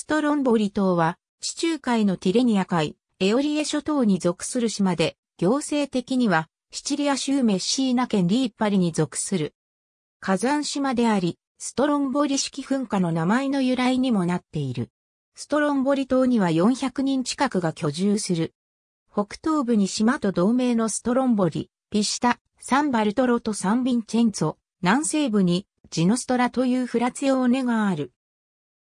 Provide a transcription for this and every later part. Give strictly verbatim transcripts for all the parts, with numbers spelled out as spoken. ストロンボリ島は、地中海のティレニア海、エオリエ諸島に属する島で、行政的には、シチリア州メッシーナ県リーッパリに属する。火山島であり、ストロンボリ式噴火の名前の由来にもなっている。ストロンボリ島にはよんひゃくにん近くが居住する。北東部に島と同名のストロンボリ、ピシタ、サンバルトロとサンビンチェンツォ、南西部にジノストラというフラツィオーネがある。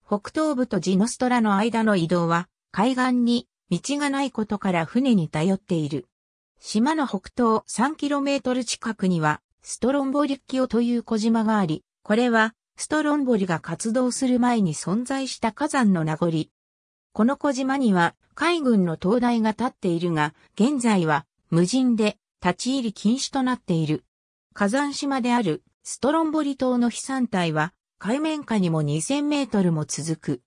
北東部とジノストラの間の移動は、海岸に道がないことから船に頼っている。島の北東 さんキロメートル 近くには、ストロンボリッキオという小島があり、これは、ストロンボリが活動する前に存在した火山の名残。この小島には海軍の灯台が立っているが、現在は無人で立ち入り禁止となっている。火山島であるストロンボリ島の飛散帯は海面下にもにせんメートルも続く。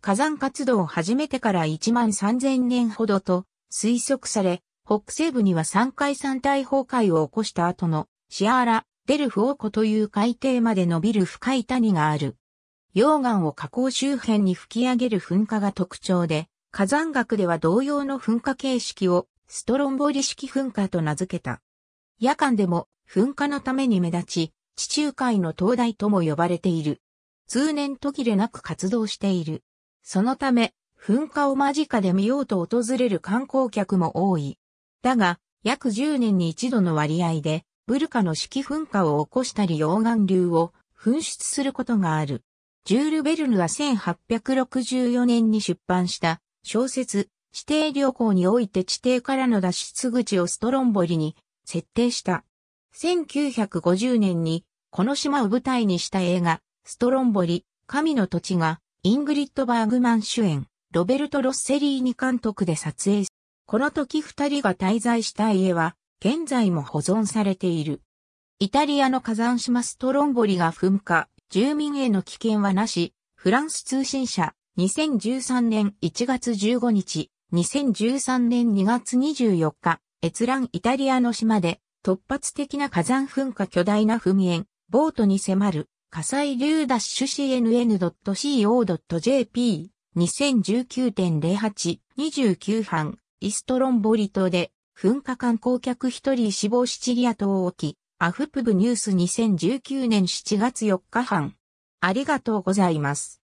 火山活動を始めてからいちまんさんぜんねんほどと推測され、北西部にはさんかい山体崩壊を起こした後のシアーラ・デルフオー湖という海底まで伸びる深い谷がある。溶岩を火口周辺に吹き上げる噴火が特徴で、火山学では同様の噴火形式をストロンボリ式噴火と名付けた。夜間でも噴火のために目立ち、地中海の灯台とも呼ばれている。通年途切れなく活動している。そのため、噴火を間近で見ようと訪れる観光客も多い。だが、約じゅうねんに一度の割合で、ブルカの式噴火を起こしたり溶岩流を噴出することがある。ジュール・ヴェルヌはせんはっぴゃくろくじゅうよねんに出版した小説地底旅行において地底からの脱出口をストロンボリに設定した。せんきゅうひゃくごじゅうねんにこの島を舞台にした映画ストロンボリ、神の土地がイングリッド・バーグマン主演、ロベルト・ロッセリーニ監督で撮影。この時二人が滞在した家は現在も保存されている。イタリアの火山島ストロンボリが噴火、住民への危険はなし、フランス通信社、にせんじゅうさんねんいちがつじゅうごにち、にせんじゅうさんねんにがつにじゅうよっか、閲覧イタリアの島で、突発的な火山噴火巨大な噴煙、ボートに迫る、火砕流ダッシュ シーエヌエヌ ドット シーオー ドット ジェーピー、にせんじゅうきゅう ぜろはち、にじゅうきゅうはん、イストロンボリ島で、噴火観光客一人死亡シチリア島沖、アフプブニュースにせんじゅうきゅうねんしちがつよっかはん。ありがとうございます。